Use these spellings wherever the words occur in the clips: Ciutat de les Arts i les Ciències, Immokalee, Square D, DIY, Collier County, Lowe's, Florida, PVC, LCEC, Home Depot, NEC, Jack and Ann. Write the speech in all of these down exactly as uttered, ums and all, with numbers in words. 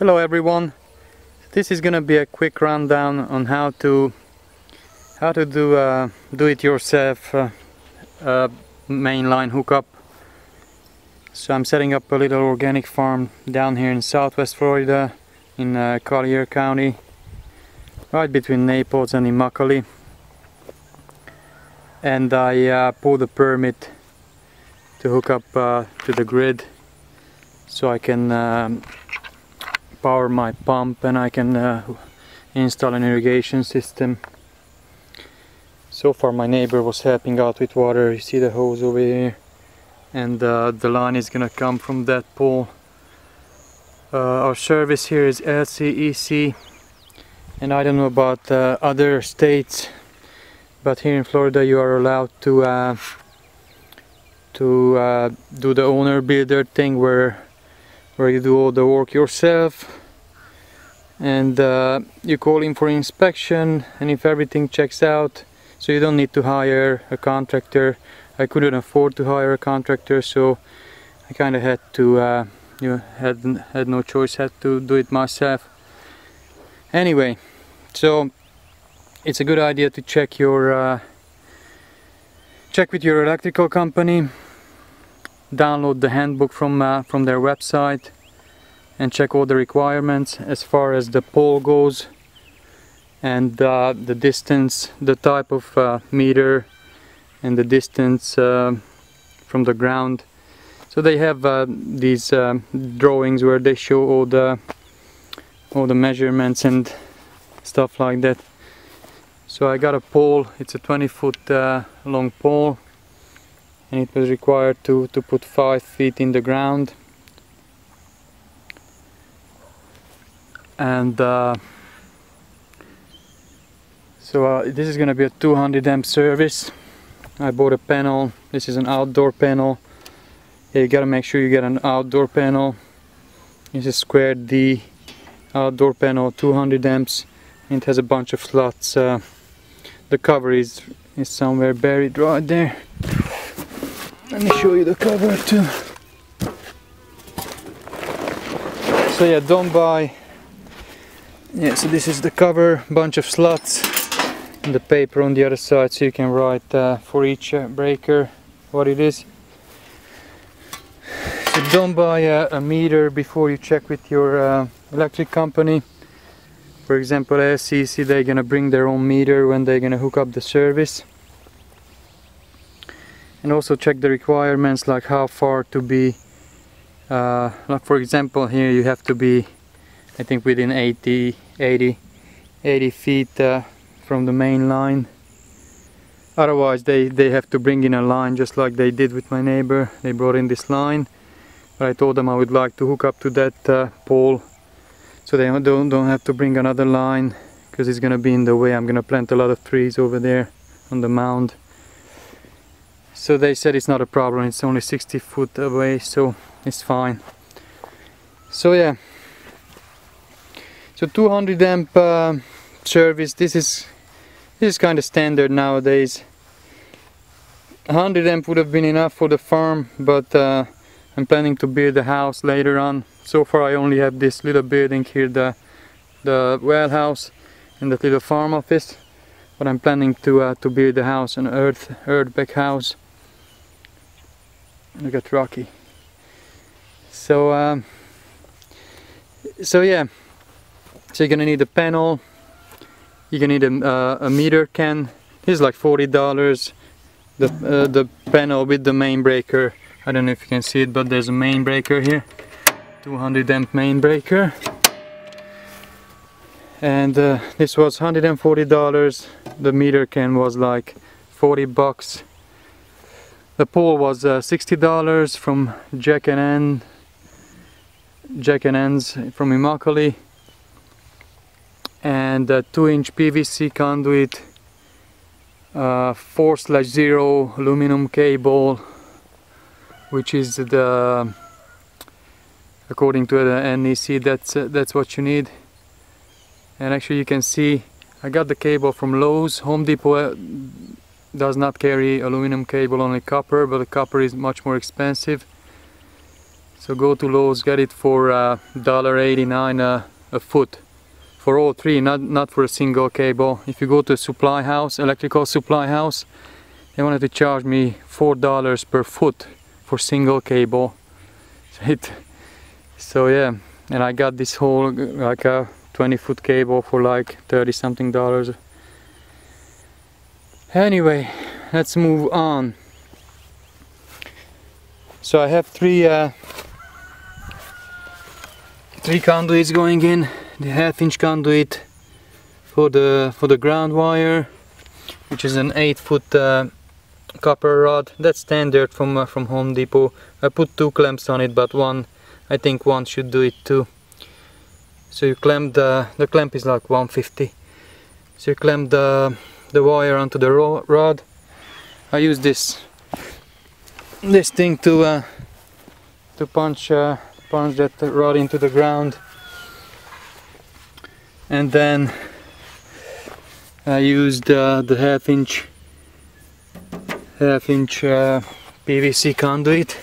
Hello everyone, this is gonna be a quick rundown on how to how to do a do-it-yourself uh, uh, mainline hookup. So I'm setting up a little organic farm down here in southwest Florida in uh, Collier County, right between Naples and Immokalee, and I uh, pulled a permit to hook up uh, to the grid so I can um, power my pump and I can uh, install an irrigation system. So far my neighbor was helping out with water. You see the hose over here, and uh, the line is gonna come from that pole. Uh, our service here is L C E C, and I don't know about uh, other states, but here in Florida you are allowed to uh, to uh, do the owner builder thing, where where you do all the work yourself, and uh, you call in for inspection, and if everything checks out, so you don't need to hire a contractor. I couldn't afford to hire a contractor, so I kind of had to, uh, you know, had, had no choice, had to do it myself. Anyway, so it's a good idea to check your, uh, check with your electrical company. Download the handbook from uh, from their website and check all the requirements as far as the pole goes, and uh, the distance, the type of uh, meter, and the distance uh, from the ground. So they have uh, these uh, drawings where they show all the all the measurements and stuff like that. So I got a pole. It's a twenty foot uh, long pole, and it was required to, to put five feet in the ground, and uh, so uh, this is going to be a two hundred amp service. I bought a panel. This is an outdoor panel. Yeah, you got to make sure you get an outdoor panel. This is Square D outdoor panel, two hundred amps, and it has a bunch of slots. Uh, the cover is, is somewhere buried right there. Let me show you the cover too. So yeah, don't buy. Yeah, so this is the cover, bunch of slots, and the paper on the other side, so you can write uh, for each uh, breaker what it is. So don't buy a, a meter before you check with your uh, electric company. For example, L C E C, they're gonna bring their own meter when they're gonna hook up the service. And also check the requirements, like how far to be, uh, like for example here you have to be, I think, within eighty feet uh, from the main line. Otherwise they, they have to bring in a line, just like they did with my neighbor. They brought in this line, but I told them I would like to hook up to that uh, pole, so they don't, don't have to bring another line, because it's going to be in the way. I'm going to plant a lot of trees over there on the mound. So they said it's not a problem, it's only sixty foot away, so it's fine. So yeah, so two hundred amp uh, service. This is this is kind of standard nowadays. one hundred amp would have been enough for the farm, but uh, I'm planning to build a house later on. So far I only have this little building here, the the well house and that little farm office, but I'm planning to uh, to build a house, an earth earthback house. Look at Rocky. So, um, so yeah, so you're gonna need a panel, you're gonna need a, uh, a meter can. This is like forty dollars, the, uh, the panel with the main breaker. I don't know if you can see it, but there's a main breaker here, two hundred amp main breaker. And uh, this was one hundred forty dollars, the meter can was like forty bucks. The pole was uh, sixty dollars from Jack and Ann, Jack and Ann's from Immokalee, and a two inch P V C conduit, uh, four slash zero aluminum cable, which is the, according to the N E C, that's uh, that's what you need. And actually you can see I got the cable from Lowe's. Home Depot does not carry aluminum cable, only copper, but the copper is much more expensive. So go to Lowe's, get it for uh, one dollar eighty-nine uh, a foot for all three, not not for a single cable. If you go to a supply house, electrical supply house, they wanted to charge me four dollars per foot for single cable. It, so yeah, and I got this whole like a twenty foot cable for like thirty something dollars. Anyway, let's move on. So I have three uh, three conduits going in. The half inch conduit for the for the ground wire, which is an eight foot uh, copper rod. That's standard from uh, from Home Depot. I put two clamps on it, but one, I think one should do it too. So you clamp the the clamp is like one fifty. So you clamp the the wire onto the ro rod. I use this this thing to uh, to punch uh, punch that rod into the ground. And then I used uh, the half inch half inch uh, P V C conduit,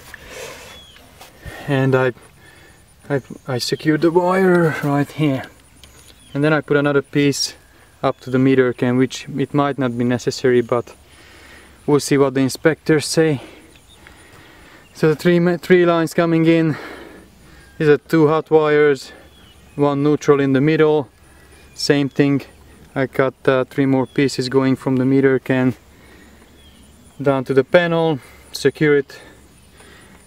and I, I I secured the wire right here, and then I put another piece up to the meter can, which it might not be necessary, but we'll see what the inspectors say. So the three three lines coming in. These are two hot wires, one neutral in the middle. Same thing, I got uh, three more pieces going from the meter can down to the panel, secure it,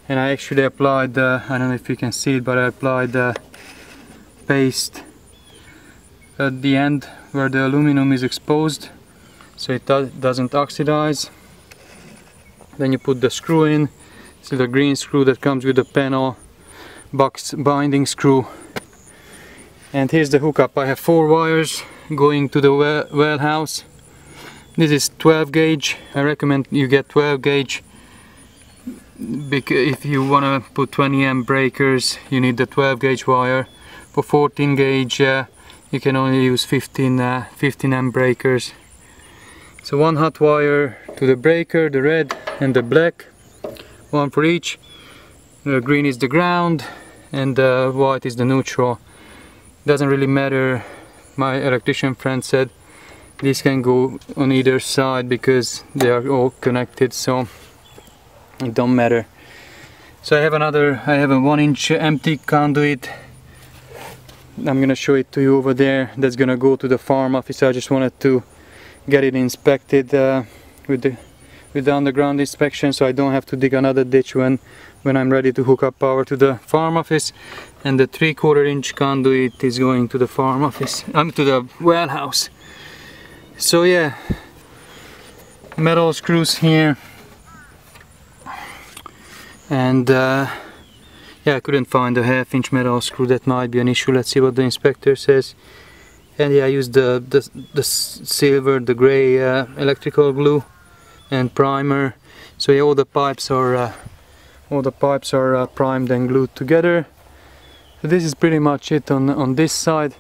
and I actually applied, uh, I don't know if you can see it, but I applied the uh, paste at the end where the aluminum is exposed, so it do doesn't oxidize. Then you put the screw in, so the green screw that comes with the panel, box binding screw. And here's the hookup. I have four wires going to the well, well house. This is twelve gauge. I recommend you get twelve gauge, because if you want to put twenty amp breakers, you need the twelve gauge wire. For fourteen gauge, uh, you can only use fifteen amp breakers. So one hot wire to the breaker, the red and the black, one for each. The green is the ground, and the white is the neutral. Doesn't really matter, my electrician friend said these can go on either side because they are all connected, so it don't matter. So I have another, I have a one inch empty conduit, I'm gonna show it to you over there, that's gonna go to the farm office. I just wanted to get it inspected uh, with the with the underground inspection, so I don't have to dig another ditch when when I'm ready to hook up power to the farm office. And the three quarter inch conduit is going to the farm office, I'm um, to the well house. So yeah, metal screws here, and uh, yeah, I couldn't find a half inch metal screw, that might be an issue. Let's see what the inspector says. And yeah, I used the, the, the silver, the gray uh, electrical glue and primer. So yeah, all the pipes are uh, all the pipes are uh, primed and glued together. So this is pretty much it on on this side.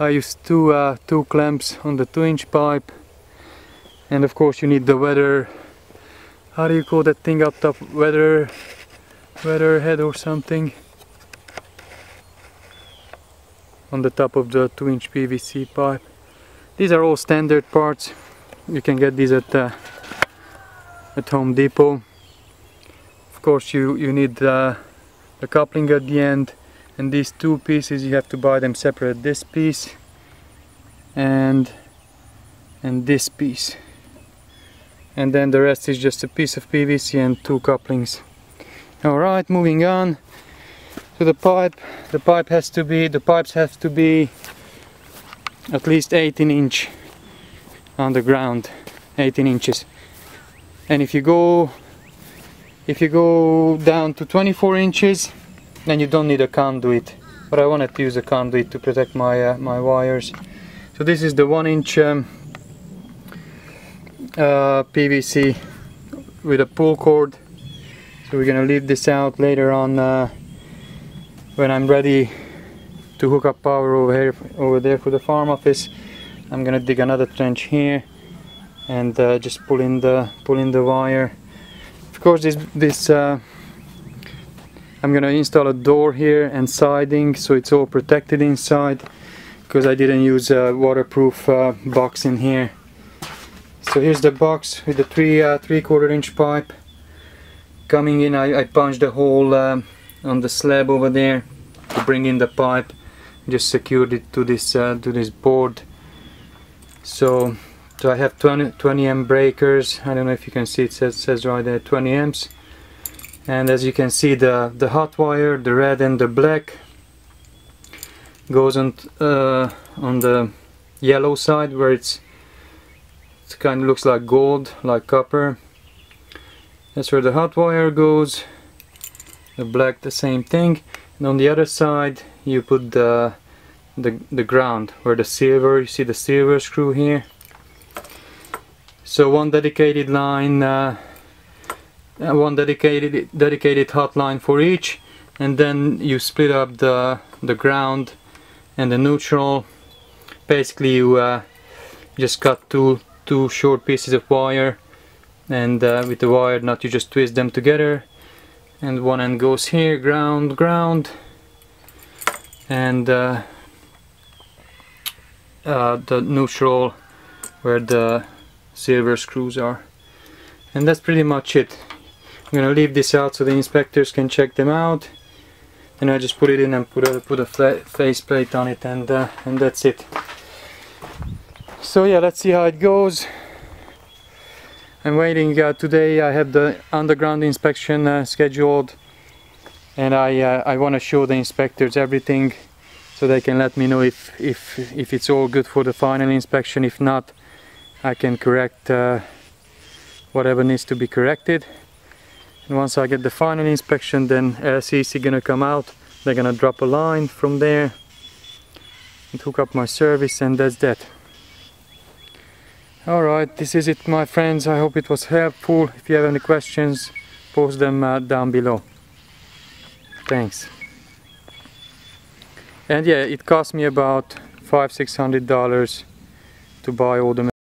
I used two uh, two clamps on the two inch pipe, and of course you need the weather. How do you call that thing up top? Weather weather head or something on the top of the two inch P V C pipe. These are all standard parts. You can get these at uh, at Home Depot. Of course you, you need uh, the coupling at the end, and these two pieces you have to buy them separate, this piece and and this piece, and then the rest is just a piece of P V C and two couplings. Alright, moving on to the pipe. The pipe has to be, the pipes have to be at least eighteen inch on the ground, eighteen inches. And if you go if you go down to twenty-four inches, then you don't need a conduit, but I wanted to use a conduit to protect my uh, my wires. So this is the one inch um, uh, P V C with a pull cord, so we're gonna leave this out later on uh, when I'm ready to hook up power over here over there for the farm office. I'm gonna dig another trench here and uh, just pull in the pull in the wire. Of course, this this uh, I'm gonna install a door here and siding so it's all protected inside, because I didn't use a waterproof uh, box in here. So here's the box with the three uh, three quarter inch pipe coming in. I, I punched a hole um, on the slab over there to bring in the pipe. Just secured it to this uh, to this board. So, so I have twenty amp breakers. I don't know if you can see, it says, says right there twenty amps. And as you can see, the, the hot wire, the red and the black, goes on, uh, on the yellow side where it's, it kind of looks like gold, like copper. That's where the hot wire goes, the black the same thing. And on the other side you put the, the, the ground, where the silver, you see the silver screw here. So one dedicated line, uh, Uh, one dedicated dedicated hot line for each, and then you split up the the ground and the neutral. Basically you uh, just cut two two short pieces of wire, and uh, with the wire nut you just twist them together, and one end goes here, ground ground, and uh, uh, the neutral where the silver screws are. And that's pretty much it. I'm gonna leave this out so the inspectors can check them out, and I just put it in and put a put a face plate on it, and uh, and that's it. So yeah, let's see how it goes. I'm waiting. Uh, today I have the underground inspection uh, scheduled, and I uh, I want to show the inspectors everything, so they can let me know if if if it's all good for the final inspection. If not, I can correct uh, whatever needs to be corrected. And once I get the final inspection, then L C E C gonna come out, they're gonna drop a line from there and hook up my service, and that's that. Alright, this is it, my friends. I hope it was helpful. If you have any questions, post them uh, down below. Thanks. And yeah, it cost me about five six hundred dollars to buy all the